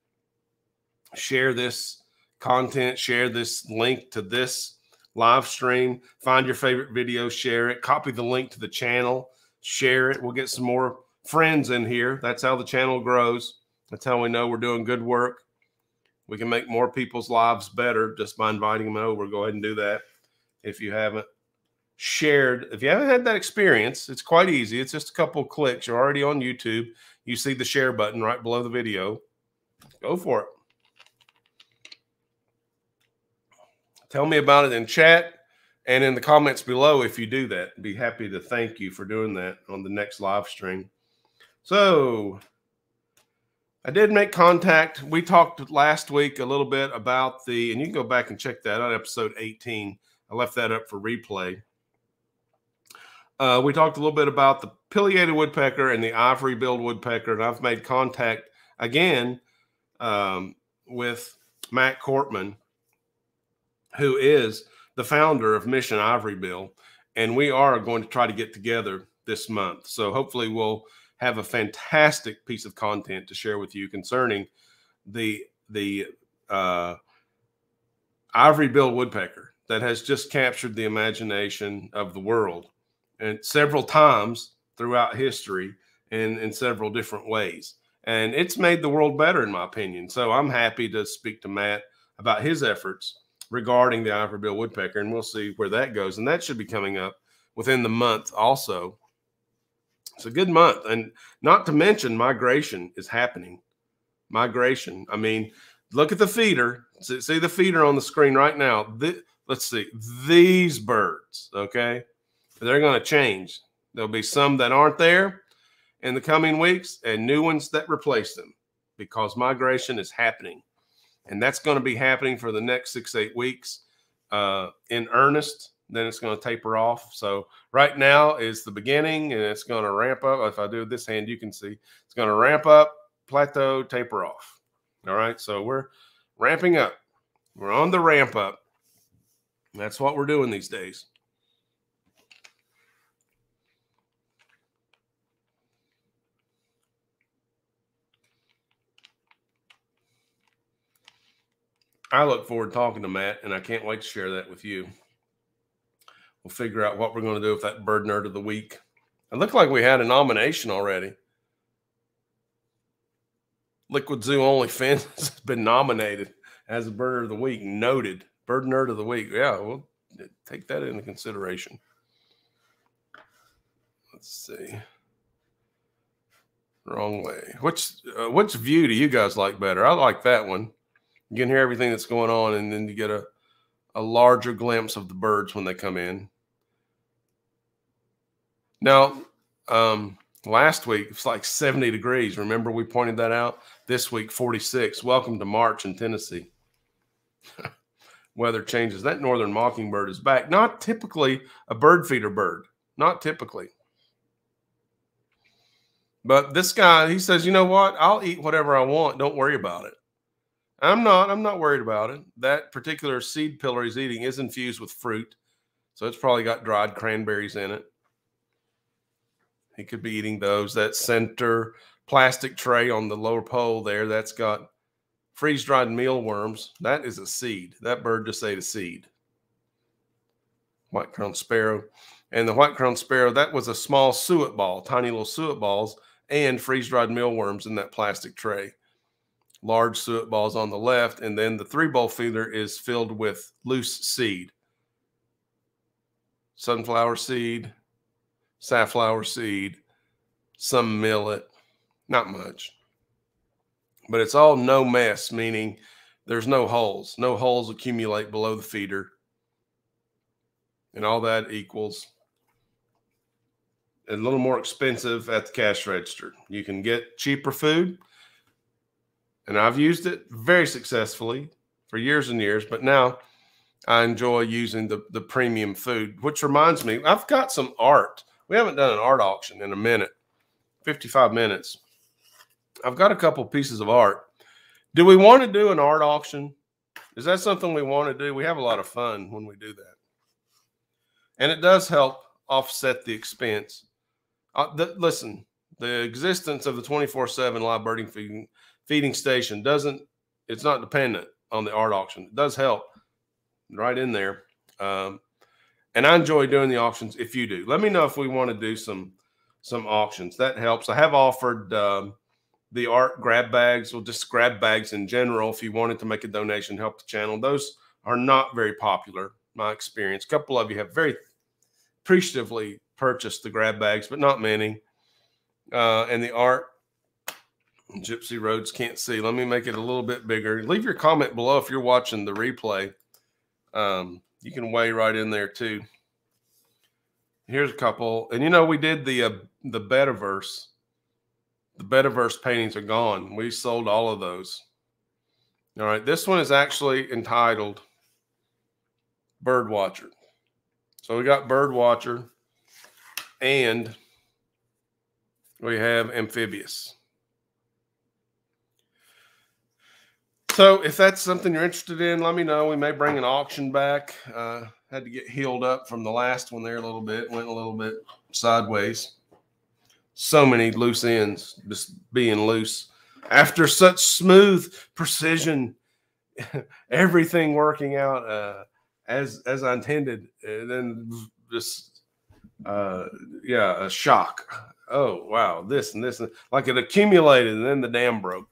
share this content, share this link to this live stream, find your favorite video, share it, copy the link to the channel, share it. We'll get some more friends in here. That's how the channel grows. That's how we know we're doing good work. We can make more people's lives better just by inviting them over. Go ahead and do that. If you haven't shared, if you haven't had that experience, it's quite easy. It's just a couple of clicks. You're already on YouTube. You see the share button right below the video. Go for it. Tell me about it in chat and in the comments below if you do that. I'd be happy to thank you for doing that on the next live stream. So I did make contact. We talked last week a little bit about the, and you can go back and check that on episode 18. I left that up for replay. We talked a little bit about the pileated woodpecker and the ivory-billed woodpecker, and I've made contact again with Matt Cortman, who is the founder of Mission Ivory Bill, and we are going to try to get together this month. So hopefully we'll have a fantastic piece of content to share with you concerning the ivory-billed woodpecker that has just captured the imagination of the world, and several times throughout history and in several different ways. And it's made the world better, in my opinion. So I'm happy to speak to Matt about his efforts regarding the ivory-billed woodpecker, and we'll see where that goes. And that should be coming up within the month also. It's a good month. And not to mention migration is happening. Migration. I mean, look at the feeder. See the feeder on the screen right now. Let's see. These birds, okay? They're going to change. There'll be some that aren't there in the coming weeks and new ones that replace them, because migration is happening. And that's going to be happening for the next 6 to 8 weeks in earnest. Then it's going to taper off. So right now is the beginning, and it's going to ramp up. If I do this hand, you can see it's going to ramp up, plateau, taper off. All right. So we're ramping up. We're on the ramp up. That's what we're doing these days. I look forward to talking to Matt, and I can't wait to share that with you. We'll figure out what we're going to do with that bird nerd of the week. It looked like we had a nomination already. Liquid Zoo Only Fence has been nominated as a bird nerd of the week. Noted. Bird nerd of the week. Yeah, we'll take that into consideration. Let's see. Wrong way. Which view do you guys like better? I like that one. You can hear everything that's going on, and then you get a larger glimpse of the birds when they come in. Now, last week, it's like 70 degrees. Remember, we pointed that out? This week, 46. Welcome to March in Tennessee. Weather changes. That northern mockingbird is back. Not typically a bird feeder bird. Not typically. But this guy, he says, you know what? I'll eat whatever I want. Don't worry about it. I'm not worried about it. That particular seed pillar he's eating is infused with fruit, so it's probably got dried cranberries in it. He could be eating those. That center plastic tray on the lower pole there, that's got freeze-dried mealworms. That is a seed. That bird just ate a seed. White-crowned sparrow. And the white-crowned sparrow, that was a small suet ball, tiny little suet balls, and freeze-dried mealworms in that plastic tray. Large suet balls on the left, and then the three-bowl feeder is filled with loose seed. Sunflower seed, safflower seed, some millet, not much. But it's all no mess, meaning there's no holes. No holes accumulate below the feeder. And all that equals a little more expensive at the cash register. You can get cheaper food. And I've used it very successfully for years and years, but now I enjoy using the premium food, which reminds me, I've got some art. We haven't done an art auction in a minute, 55 minutes. I've got a couple pieces of art. Do we want to do an art auction? Is that something we want to do? We have a lot of fun when we do that. And it does help offset the expense. Listen, the existence of the 24/7 live birding feeding station it's not dependent on the art auction. It does help right in there. And I enjoy doing the auctions. If you do, let me know if we want to do some auctions. That helps. I have offered the art grab bags, or just grab bags in general. If you wanted to make a donation, help the channel. Those are not very popular, my experience. A couple of you have very appreciatively purchased the grab bags, but not many. And the art, Gypsy Roads can't see. Let me make it a little bit bigger. Leave your comment below if you're watching the replay. You can weigh right in there too. Here's a couple. And you know, we did the Betaverse. The Betaverse paintings are gone. We sold all of those. All right. This one is actually entitled Birdwatcher. So we got Birdwatcher, and we have Amphibious. So if that's something you're interested in, let me know. We may bring an auction back. Had to get healed up from the last one there a little bit. Went a little bit sideways. So many loose ends just being loose. After such smooth precision, everything working out as I intended, and then just yeah, a shock. Oh wow, this and this, and like it accumulated, and then the dam broke.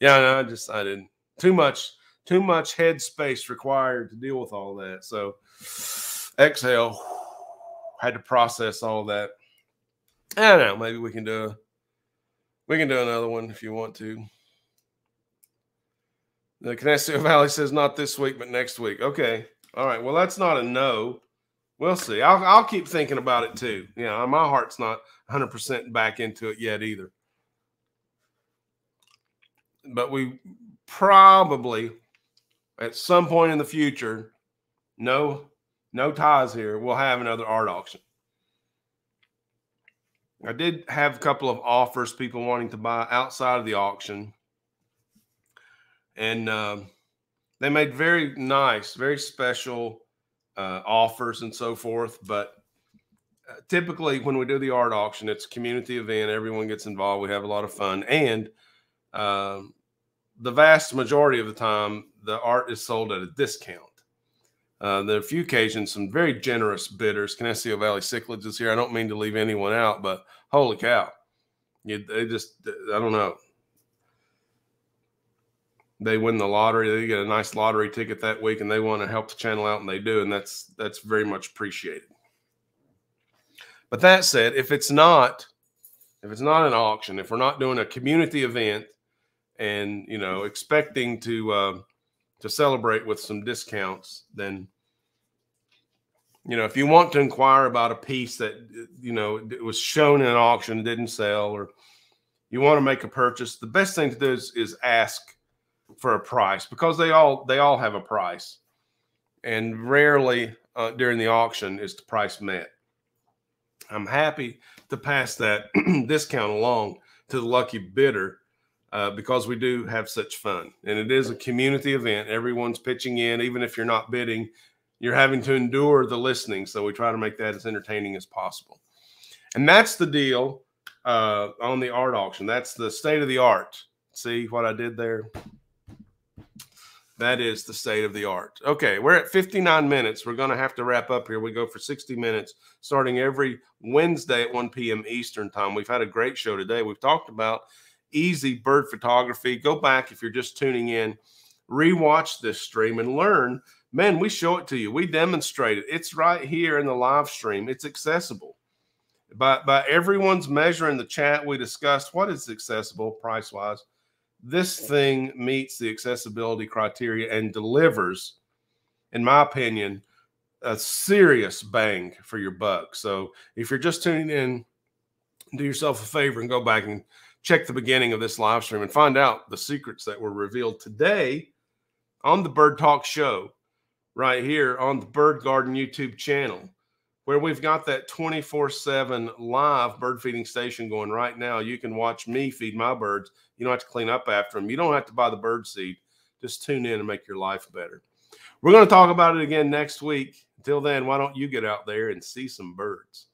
Yeah, no, I didn't. Too much head space required to deal with all that. So exhale, had to process all that. I don't know. Maybe we can do another one if you want to. The Canasteo Valley says not this week, but next week. Okay. All right. Well, that's not a no. We'll see. I'll keep thinking about it too. You know, my heart's not 100% back into it yet either. But we probably at some point in the future, no ties here, we'll have another art auction. I did have a couple of offers, people wanting to buy outside of the auction. And they made very nice, very special offers and so forth. But typically when we do the art auction, it's a community event. Everyone gets involved. We have a lot of fun. And the vast majority of the time, the art is sold at a discount. There are a few occasions, some very generous bidders. Canasteo Valley Cichlids is here. I don't mean to leave anyone out, but holy cow. They just, I don't know. They win the lottery. They get a nice lottery ticket that week, and they want to help the channel out, and they do, and that's very much appreciated. But that said, if it's not an auction, if we're not doing a community event and, you know, expecting to celebrate with some discounts, then, you know, if you want to inquire about a piece that, you know, it was shown in an auction, didn't sell, or you want to make a purchase, the best thing to do is ask for a price, because they all have a price, and rarely during the auction is the price met. I'm happy to pass that discount along to the lucky bidder, because we do have such fun, and it is a community event. Everyone's pitching in. Even if you're not bidding, you're having to endure the listening. So we try to make that as entertaining as possible. And that's the deal on the art auction. That's the state of the art. See what I did there? That is the state of the art. Okay, we're at 59 minutes. We're going to have to wrap up here. We go for 60 minutes, starting every Wednesday at 1 p.m. Eastern time. We've had a great show today. We've talked about easy bird photography. Go back if you're just tuning in. Rewatch this stream and learn. Man, we show it to you. We demonstrate it. It's right here in the live stream. It's accessible. By everyone's measure in the chat, we discussed what is accessible price-wise. This thing meets the accessibility criteria and delivers, in my opinion, a serious bang for your buck. So if you're just tuning in, do yourself a favor and go back and check the beginning of this live stream and find out the secrets that were revealed today on the Bird Talk show right here on the Bird Garden YouTube channel, where we've got that 24/7 live bird feeding station going right now. You can watch me feed my birds. You don't have to clean up after them. You don't have to buy the bird seed. Just tune in and make your life better. We're going to talk about it again next week. Until then, why don't you get out there and see some birds?